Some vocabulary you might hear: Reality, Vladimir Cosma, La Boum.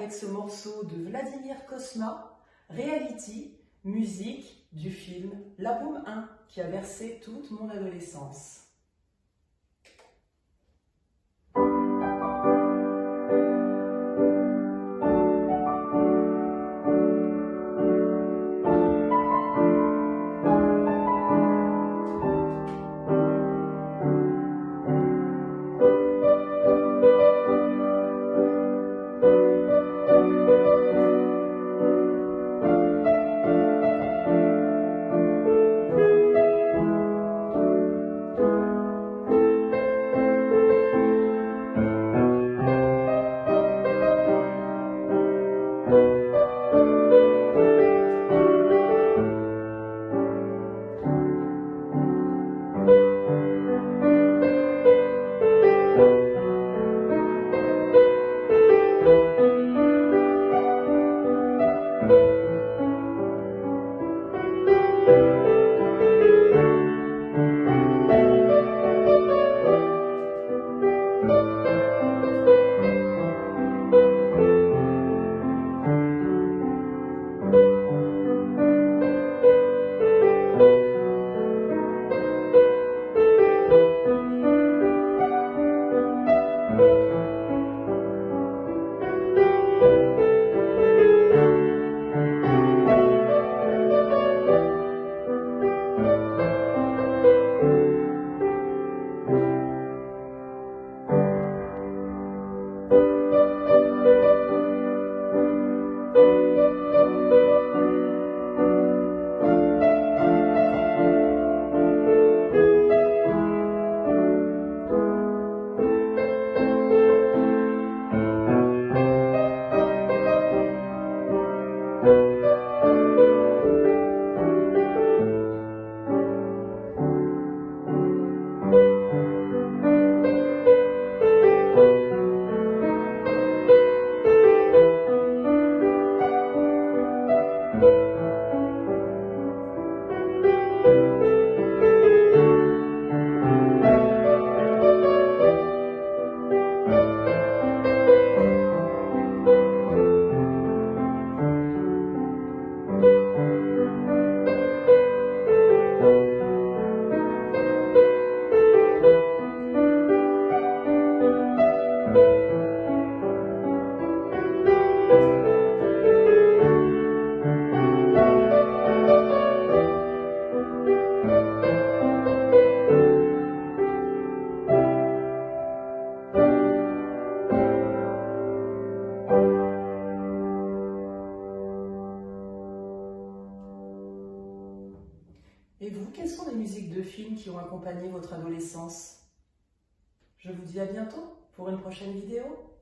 avec ce morceau de Vladimir Cosma, Reality, musique du film La Boum 1, qui a bercé toute mon adolescence. Et vous, quelles sont les musiques de films qui ont accompagné votre adolescence? Je vous dis à bientôt pour une prochaine vidéo.